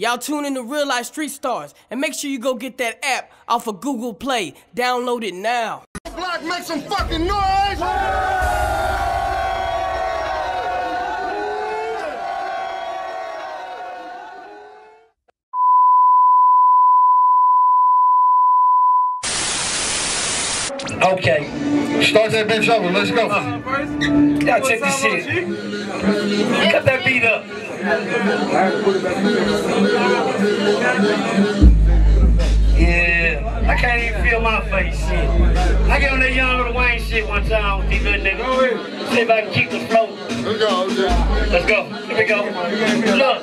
Y'all tune in to Real Life Street Stars and make sure you go get that app off of Google Play. Download it now. Block, make some fucking noise! Okay, start that bitch over. Let's go. Y'all check this shit. Cut that beat up. Yeah, I can't even feel my face, shit. I get on that young little Wayne shit one time with these little niggas. See if I can keep the flow. Let's go, here we go. Look,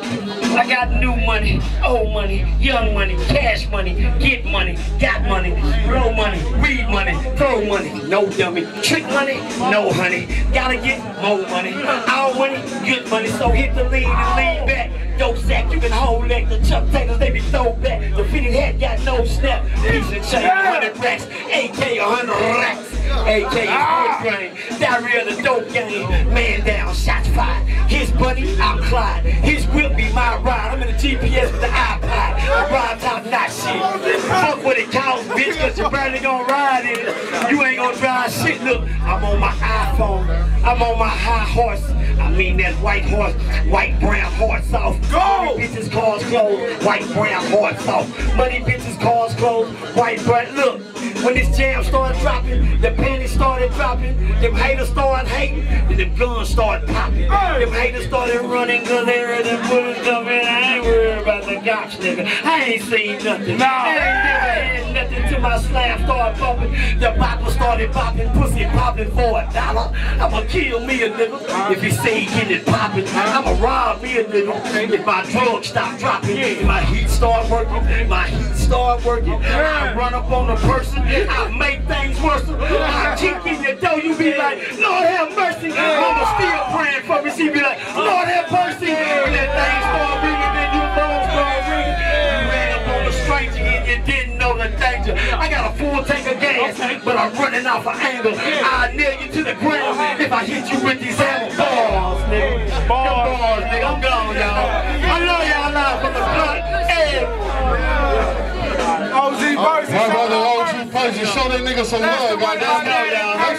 I got new money, old money, young money, cash money, get money, got money, blow money, weed money, throw money, no dummy, trick money, no honey, gotta get more money, our money, good money, so hit the lead and lean back. Dope sack, you can hold that, the Chuck Taylors, they be throwback, the fitted hat got no snap, piece of chain, 100 racks, AK 100 racks, AK is 4 grain, diarrhea the dope game, man down, shots fired, his buddy, I'm Clyde, his whip be my ride, I'm in the TPS with the iPod, I ride top notch shit, fuck what it costs, bitch, cause you barely gonna ride it, you ain't gonna drive shit, look, I'm on my iPhone, I'm on my high horse, I mean that white horse, white brown horse off. Go! Money bitches, cars closed, white brown hearts off. Money bitches, cars closed, white brown. Look, when this jam started dropping, the panties started dropping, them haters started hating, and the guns started popping. Them haters started running, cause they heard them bullets coming. I ain't worried about the cops, nigga. I ain't seen nothing. No. I ain't never had nothing till my slab started bumping. The bopper started popping, pussy popping for $1. I'ma kill me a nigga if you see he getting it popping. I'ma rob me a nigga. If my drugs stop dropping, my heat start working, I run up on a person, I make things worse, I kick in your door, you be like, Lord have mercy, mama still praying for me, she be like, Lord have mercy, when that thing start ringing, then your phones start ringing, you ran up on a stranger and you didn't know the danger, I got a full tank of gas, but I'm running off an angle, I nail you to the ground, if I hit you with these hammer balls, nigga, them balls, nigga, I'm gone, y'all. I love y'all live from the block. Hey. OG Percy. My brother OG Percy. Show that nigga some love, goddamn.